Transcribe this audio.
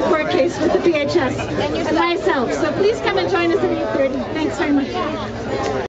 one court case with the PHS and myself. So please come and join us at 8:30. Thanks very much.